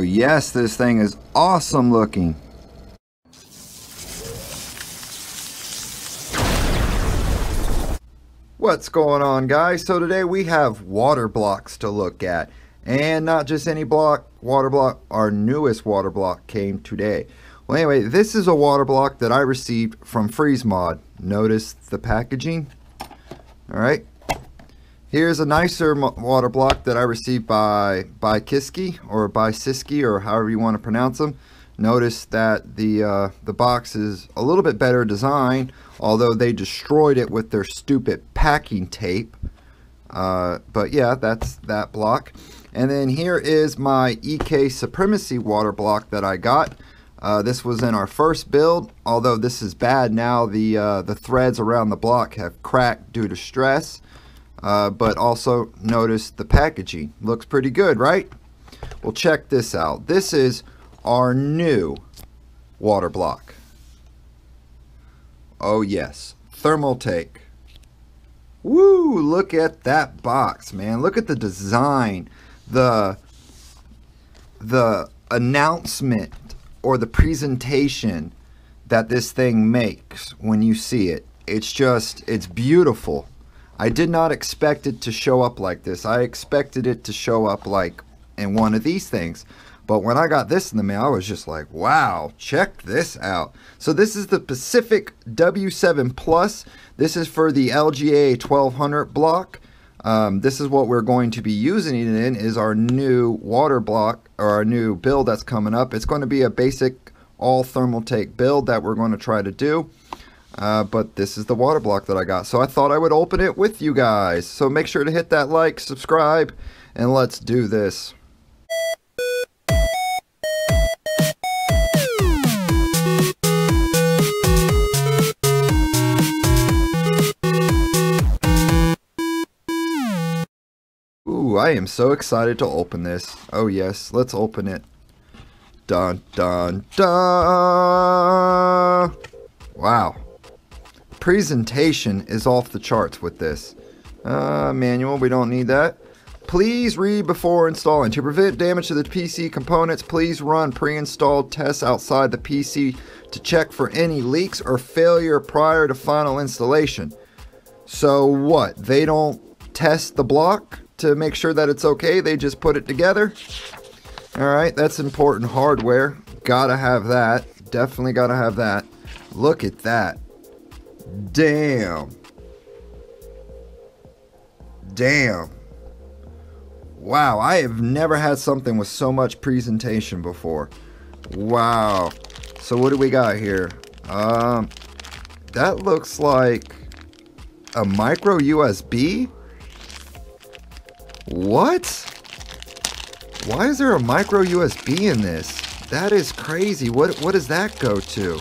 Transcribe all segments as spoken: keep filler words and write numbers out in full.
Oh yes, this thing is awesome looking. What's going on, guys? So today we have water blocks to look at, and not just any block water block. Our newest water block came today. Well, anyway, this is a water block that I received from Freeze Mod. Notice the packaging. All right, here's a nicer water block that I received by Bykski or Bykski or however you want to pronounce them. Notice that the uh, the box is a little bit better designed, although they destroyed it with their stupid packing tape. Uh, but yeah, that's that block. And then here is my E K Supremacy water block that I got. Uh, this was in our first build, although this is bad now. The uh, the threads around the block have cracked due to stress. Uh, but also notice the packaging looks pretty good, right? Well, check this out. This is our new water block. Oh yes, Thermaltake. Woo, look at that box, man. Look at the design, the the announcement or the presentation that this thing makes when you see it. It's just, it's beautiful. I did not expect it to show up like this. I expected it to show up like in one of these things. But when I got this in the mail, I was just like, wow, check this out. So this is the Pacific W seven plus. This is for the L G A twelve hundred block. Um, this is what we're going to be using it in, is our new water block, or our new build that's coming up. It's going to be a basic all Thermaltake build that we're going to try to do. Uh, but this is the water block that I got. So I thought I would open it with you guys. So make sure to hit that like, subscribe, and let's do this. Ooh, I am so excited to open this. Oh yes, let's open it. Dun dun dun! Wow. Presentation is off the charts with this. Uh, manual, we don't need that. Please read before installing. To prevent damage to the P C components, please run pre-installed tests outside the P C to check for any leaks or failure prior to final installation. So what? They don't test the block to make sure that it's okay? They just put it together? Alright, that's important hardware. Gotta have that. Definitely gotta have that. Look at that. Damn. Damn. Wow, I have never had something with so much presentation before. Wow. So what do we got here? Um, that looks like a micro U S B? What? Why is there a micro U S B in this? That is crazy. What, what does that go to?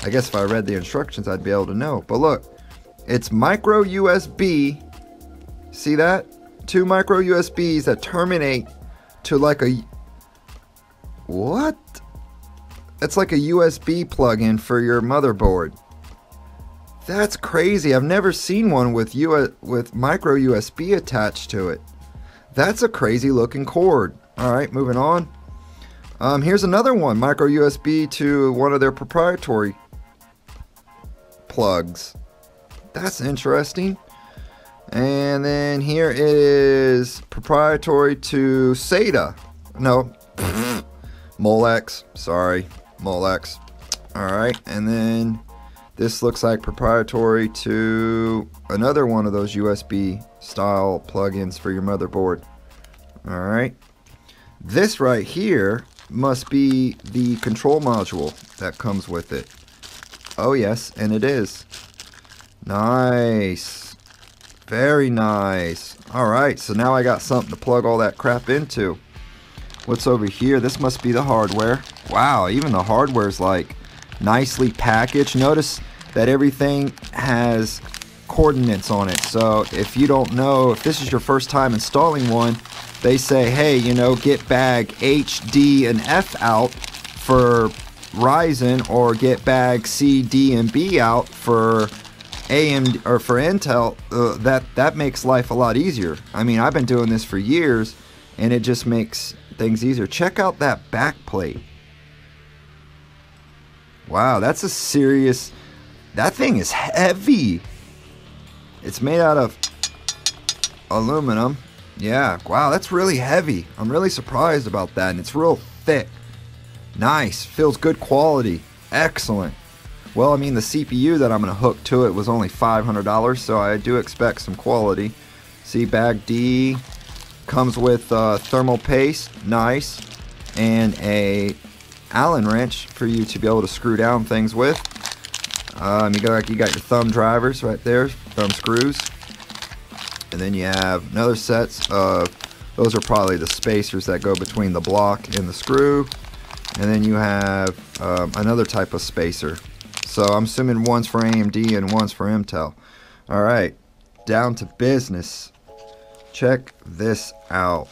I guess if I read the instructions, I'd be able to know. But look, it's micro U S B. See that? Two micro U S Bs that terminate to like a... What? It's like a U S B plug-in for your motherboard. That's crazy. I've never seen one with U with micro U S B attached to it. That's a crazy looking cord. All right, moving on. Um, here's another one, micro U S B to one of their proprietary plugs. That's interesting. And then here is proprietary to SATA. No, Molex, sorry, Molex. All right, and then this looks like proprietary to another one of those U S B style plugins for your motherboard. All right, this right here must be the control module that comes with it. Oh yes, and it is. Nice, very nice. All right, so now I got something to plug all that crap into. What's over here? This must be the hardware. Wow, even the hardware is like nicely packaged. Notice that everything has coordinates on it. So if you don't know, if this is your first time installing one, they say, hey, you know, get bag H, D, and F out for Ryzen, or get bag C, D, and B out for A M D or for Intel. Uh, that that makes life a lot easier. I mean, I've been doing this for years, and it just makes things easier. Check out that back plate. Wow, that's a serious... That thing is heavy. It's made out of aluminum. Yeah, wow, that's really heavy. I'm really surprised about that, and it's real thick. Nice, feels good quality. Excellent. Well, I mean, the C P U that I'm going to hook to it was only five hundred dollars, so I do expect some quality. See, bag D comes with uh, thermal paste, nice, and a Allen wrench for you to be able to screw down things with. Um, you, got, you got your thumb drivers right there, thumb screws. And then you have another sets of, those are probably the spacers that go between the block and the screw. And then you have um, another type of spacer. So I'm assuming one's for A M D and one's for Intel. All right, down to business. Check this out.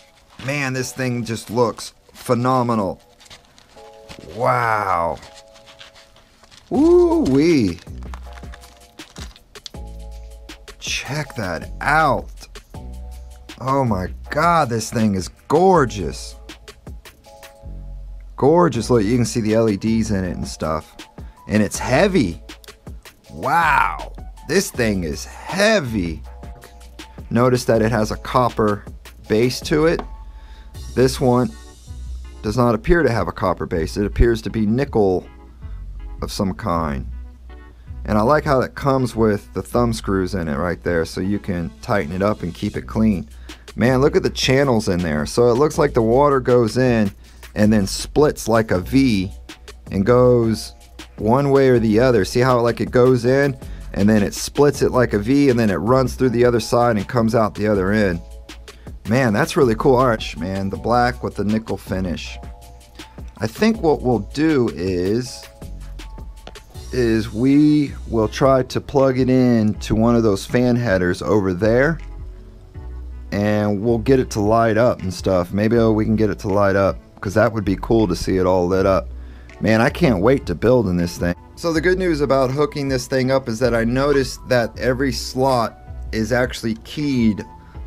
Man, this thing just looks phenomenal. Wow. Woo-wee. Check that out. Oh my God, this thing is gorgeous. Gorgeous. Look, you can see the L E Ds in it and stuff. And it's heavy. Wow, this thing is heavy. Notice that it has a copper base to it. This one does not appear to have a copper base. It appears to be nickel of some kind. And I like how that comes with the thumb screws in it right there, so you can tighten it up and keep it clean. Man, look at the channels in there. So it looks like the water goes in and then splits like a V and goes one way or the other. See how like it goes in and then it splits it like a V and then it runs through the other side and comes out the other end. Man, that's really cool arch, man. The black with the nickel finish. I think what we'll do is is we will try to plug it in to one of those fan headers over there, and we'll get it to light up and stuff. Maybe we can get it to light up, because that would be cool to see it all lit up. Man, I can't wait to build in this thing. So the good news about hooking this thing up is that I noticed that every slot is actually keyed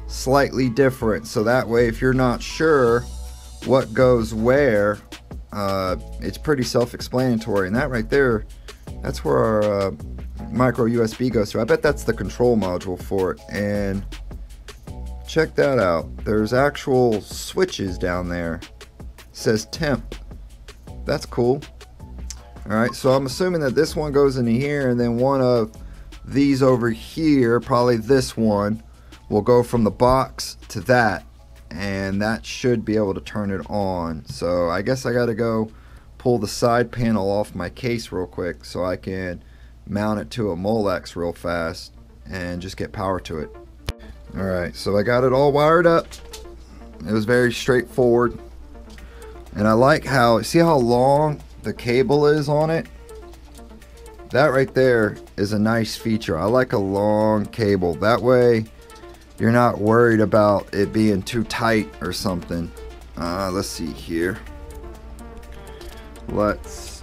slightly different, so that way if you're not sure what goes where, uh, it's pretty self-explanatory. And that right there, that's where our uh, micro U S B goes through. I bet that's the control module for it. And check that out. There's actual switches down there. It says temp. That's cool. All right, so I'm assuming that this one goes into here, and then one of these over here, probably this one, will go from the box to that, and that should be able to turn it on. So I guess I gotta go pull the side panel off my case real quick so I can mount it to a Molex real fast and just get power to it. All right, so I got it all wired up. It was very straightforward. And I like how, see how long the cable is on it? That right there is a nice feature. I like a long cable. That way you're not worried about it being too tight or something. Uh, let's see here. Let's,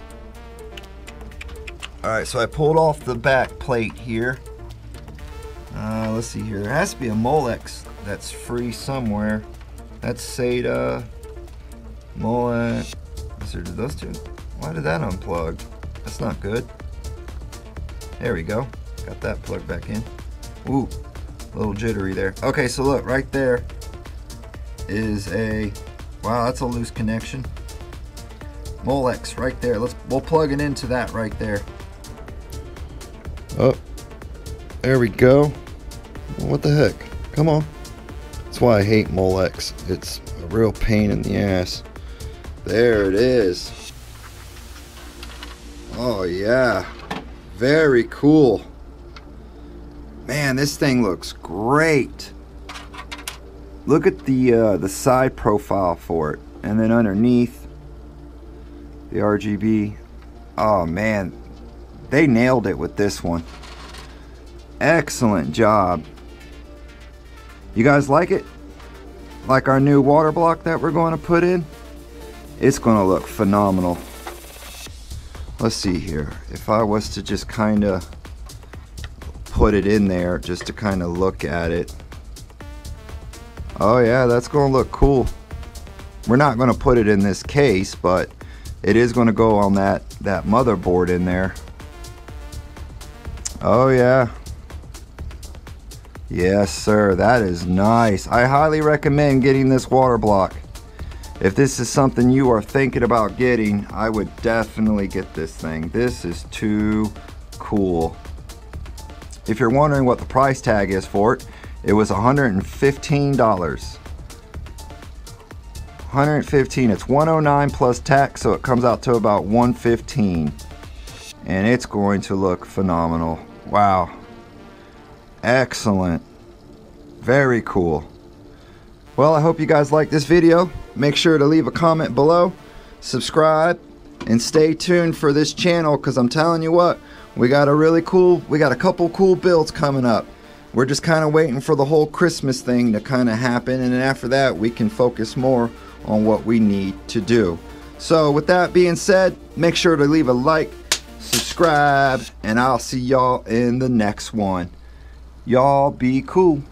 all right, so I pulled off the back plate here. Uh, let's see here, there has to be a Molex that's free somewhere. That's SATA, Molex, so did those two, why did that unplug? That's not good. There we go, got that plugged back in. Ooh, a little jittery there. Okay, so look, right there is a, wow, that's a loose connection. Molex right there. Let's we'll plug it into that right there. Oh, there we go. What the heck? Come on. That's why I hate Molex. It's a real pain in the ass. There it is. Oh yeah, very cool. Man, this thing looks great. Look at the uh, the side profile for it, and then underneath. The R G B, oh man, they nailed it with this one. Excellent job. You guys like it? Like our new water block that we're going to put in? It's going to look phenomenal. Let's see here. If I was to just kind of put it in there just to kind of look at it. Oh yeah, that's going to look cool. We're not going to put it in this case, but it is going to go on that, that motherboard in there. Oh yeah. Yes sir, that is nice. I highly recommend getting this water block. If this is something you are thinking about getting, I would definitely get this thing. This is too cool. If you're wondering what the price tag is for it, it was one hundred fifteen dollars. one hundred fifteen, it's one oh nine plus tax, so it comes out to about one fifteen. And it's going to look phenomenal. Wow. Excellent. Very cool. Well, I hope you guys like this video. Make sure to leave a comment below, subscribe, and stay tuned for this channel, because I'm telling you what, we got a really cool, we got a couple cool builds coming up. We're just kind of waiting for the whole Christmas thing to kind of happen, and then after that we can focus more on what we need to do. So with that being said, make sure to leave a like, subscribe, and I'll see y'all in the next one. Y'all be cool.